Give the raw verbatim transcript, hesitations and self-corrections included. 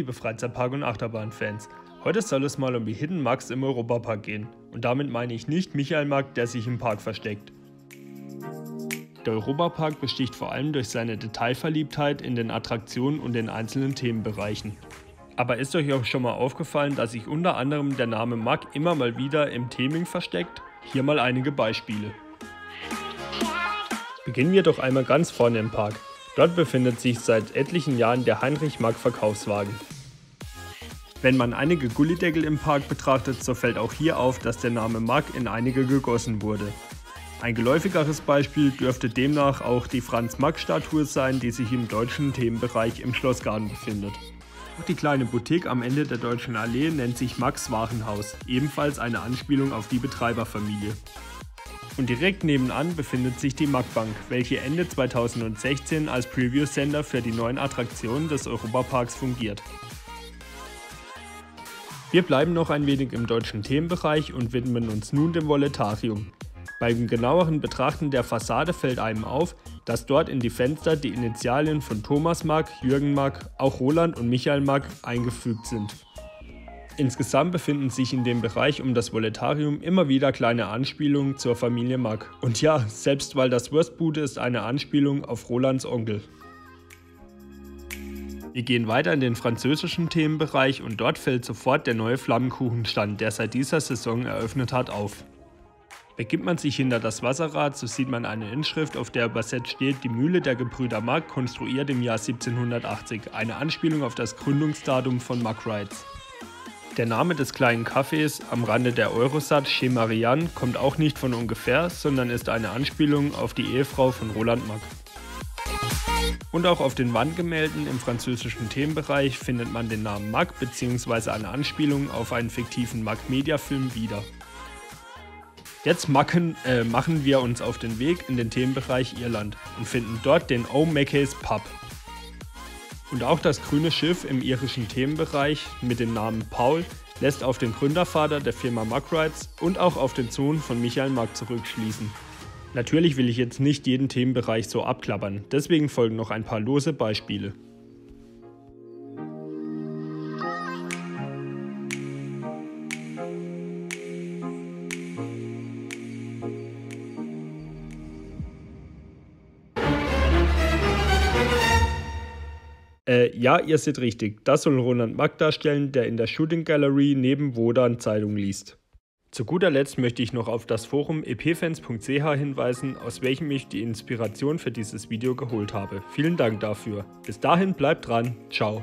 liebe Freizeitpark- und Achterbahnfans, heute soll es mal um die Hidden Macks im Europapark gehen. Und damit meine ich nicht Michael Mack, der sich im Park versteckt. Der Europapark besticht vor allem durch seine Detailverliebtheit in den Attraktionen und den einzelnen Themenbereichen. Aber ist euch auch schon mal aufgefallen, dass sich unter anderem der Name Mack immer mal wieder im Theming versteckt? Hier mal einige Beispiele. Beginnen wir doch einmal ganz vorne im Park. Dort befindet sich seit etlichen Jahren der Heinrich Mack Verkaufswagen. Wenn man einige Gullideckel im Park betrachtet, so fällt auch hier auf, dass der Name Mack in einige gegossen wurde. Ein geläufigeres Beispiel dürfte demnach auch die Franz-Mack-Statue sein, die sich im deutschen Themenbereich im Schlossgarten befindet. Auch die kleine Boutique am Ende der Deutschen Allee nennt sich Mack's Warenhaus, ebenfalls eine Anspielung auf die Betreiberfamilie. Und direkt nebenan befindet sich die Mackbank, welche Ende zweitausendsechzehn als Preview Center für die neuen Attraktionen des Europaparks fungiert. Wir bleiben noch ein wenig im deutschen Themenbereich und widmen uns nun dem Voletarium. Beim genaueren Betrachten der Fassade fällt einem auf, dass dort in die Fenster die Initialien von Thomas Mack, Jürgen Mack, auch Roland und Michael Mack eingefügt sind. Insgesamt befinden sich in dem Bereich um das Voletarium immer wieder kleine Anspielungen zur Familie Mack. Und ja, selbst weil das Wurstbude ist eine Anspielung auf Rolands Onkel. Wir gehen weiter in den französischen Themenbereich und dort fällt sofort der neue Flammenkuchenstand, der seit dieser Saison eröffnet hat, auf. Begibt man sich hinter das Wasserrad, so sieht man eine Inschrift, auf der übersetzt steht: Die Mühle der Gebrüder Mack, konstruiert im Jahr siebzehnhundertachtzig, eine Anspielung auf das Gründungsdatum von Mack Rides. Der Name des kleinen Cafés am Rande der Eurosat, Chez Marianne, kommt auch nicht von ungefähr, sondern ist eine Anspielung auf die Ehefrau von Roland Mack. Und auch auf den Wandgemälden im französischen Themenbereich findet man den Namen Mack bzw. eine Anspielung auf einen fiktiven Mack-Media-Film wieder. Jetzt machen, äh, machen wir uns auf den Weg in den Themenbereich Irland und finden dort den O'Mackey's Pub. Und auch das grüne Schiff im irischen Themenbereich mit dem Namen Paul lässt auf den Gründervater der Firma Mack Rides und auch auf den Sohn von Michael Mack zurückschließen. Natürlich will ich jetzt nicht jeden Themenbereich so abklappern, deswegen folgen noch ein paar lose Beispiele. Äh, ja, ihr seht richtig, das soll Roland Mack darstellen, der in der Shooting Gallery neben Wodan Zeitung liest. Zu guter Letzt möchte ich noch auf das Forum e p fans punkt c h hinweisen, aus welchem ich die Inspiration für dieses Video geholt habe. Vielen Dank dafür. Bis dahin bleibt dran, ciao.